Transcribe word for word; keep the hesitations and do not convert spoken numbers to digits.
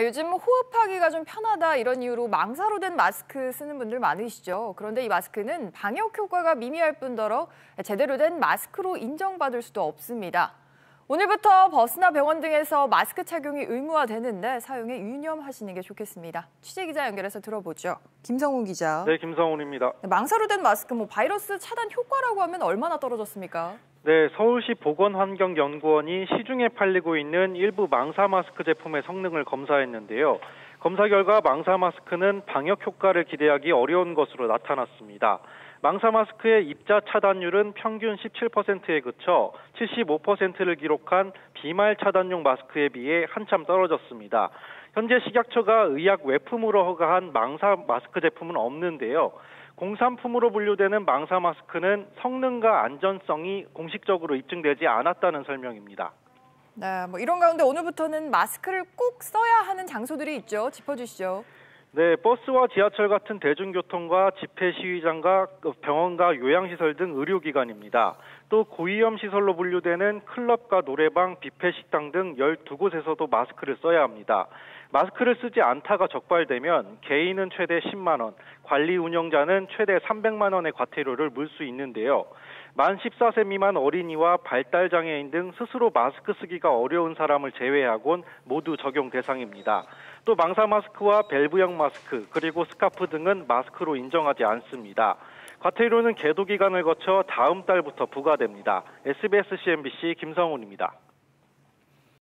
요즘 호흡하기가 좀 편하다 이런 이유로 망사로 된 마스크 쓰는 분들 많으시죠. 그런데 이 마스크는 방역 효과가 미미할 뿐더러 제대로 된 마스크로 인정받을 수도 없습니다. 오늘부터 버스나 병원 등에서 마스크 착용이 의무화되는데 사용에 유념하시는 게 좋겠습니다. 취재기자 연결해서 들어보죠. 김성훈 기자. 네, 김성훈입니다. 망사로 된 마스크, 뭐 바이러스 차단 효과라고 하면 얼마나 떨어졌습니까? 네, 서울시 보건환경연구원이 시중에 팔리고 있는 일부 망사 마스크 제품의 성능을 검사했는데요. 검사 결과 망사 마스크는 방역 효과를 기대하기 어려운 것으로 나타났습니다. 망사 마스크의 입자 차단율은 평균 십칠 퍼센트에 그쳐 칠십오 퍼센트를 기록한 비말 차단용 마스크에 비해 한참 떨어졌습니다. 현재 식약처가 의약 외품으로 허가한 망사 마스크 제품은 없는데요. 공산품으로 분류되는 망사 마스크는 성능과 안전성이 공식적으로 입증되지 않았다는 설명입니다. 네, 뭐 이런 가운데 오늘부터는 마스크를 꼭 써야 하는 장소들이 있죠. 짚어주시죠. 네, 버스와 지하철 같은 대중교통과 집회 시위장과 병원과 요양시설 등 의료기관입니다. 또 고위험시설로 분류되는 클럽과 노래방, 뷔페식당 등 열두 곳에서도 마스크를 써야 합니다. 마스크를 쓰지 않다가 적발되면 개인은 최대 십만 원, 관리 운영자는 최대 삼백만 원의 과태료를 물 수 있는데요. 만 십사 세 미만 어린이와 발달장애인 등 스스로 마스크 쓰기가 어려운 사람을 제외하곤 모두 적용 대상입니다. 또 망사 마스크와 밸브형 마스크, 그리고 스카프 등은 마스크로 인정하지 않습니다. 과태료는 계도 기간을 거쳐 다음 달부터 부과됩니다. 에스비에스 씨엔비씨 김성훈입니다.